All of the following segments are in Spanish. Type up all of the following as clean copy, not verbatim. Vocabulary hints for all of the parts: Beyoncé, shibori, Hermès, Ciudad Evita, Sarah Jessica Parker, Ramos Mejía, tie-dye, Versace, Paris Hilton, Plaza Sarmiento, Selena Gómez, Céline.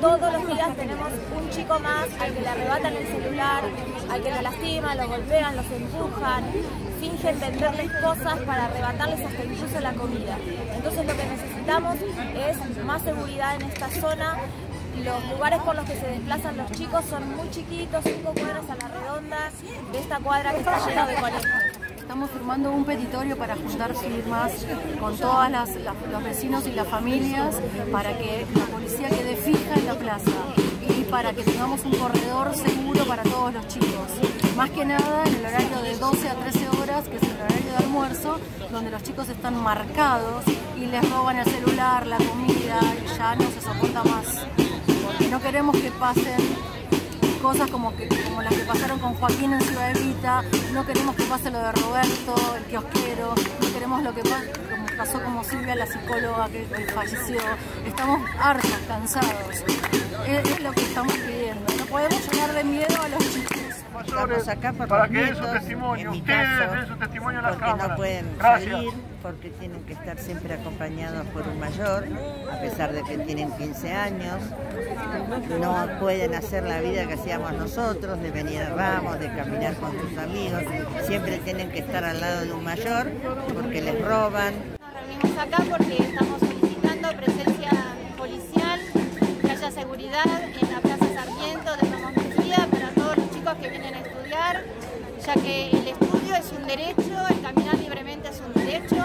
todos los días tenemos un chico más al que le arrebatan el celular, al que lo lastiman, lo golpean, los empujan, fingen venderles cosas para arrebatarles hasta incluso la comida. Entonces lo que necesitamos es más seguridad en esta zona. Los lugares por los que se desplazan los chicos son muy chiquitos, 5 cuadras a la redonda de esta cuadra que está llena de colegios. Estamos firmando un petitorio para juntar firmas con todos los vecinos y las familias para que la policía quede fija en la plaza y para que tengamos un corredor seguro para todos los chicos. Más que nada en el horario de 12 a 13 horas, que es el horario de almuerzo, donde los chicos están marcados y les roban el celular, la comida, y ya no se soporta más. Porque no queremos que pasen cosas como las que pasaron con Joaquín en Ciudad Evita. No queremos que pase lo de Roberto, el kiosquero, no queremos lo que pasó como Silvia, la psicóloga que falleció. Estamos hartos, cansados, es lo que estamos pidiendo. No podemos llenar de miedo a los chicos. Estamos acá para que den su testimonio, ustedes den su testimonio a las cámaras. No pueden salir porque tienen que estar siempre acompañados por un mayor, a pesar de que tienen 15 años. No pueden hacer la vida que hacíamos nosotros, de venir a Ramos, de caminar con sus amigos. Siempre tienen que estar al lado de un mayor porque les roban. Nos reunimos acá porque estamos solicitando presencia policial, que haya seguridad en la Plaza Sarmiento de Ramos Mejía para todos los chicos que vienen a estudiar, ya que el estudio es un derecho, el caminar libremente es un derecho.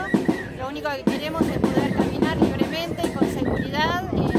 Lo único que queremos es poder caminar libremente y con seguridad.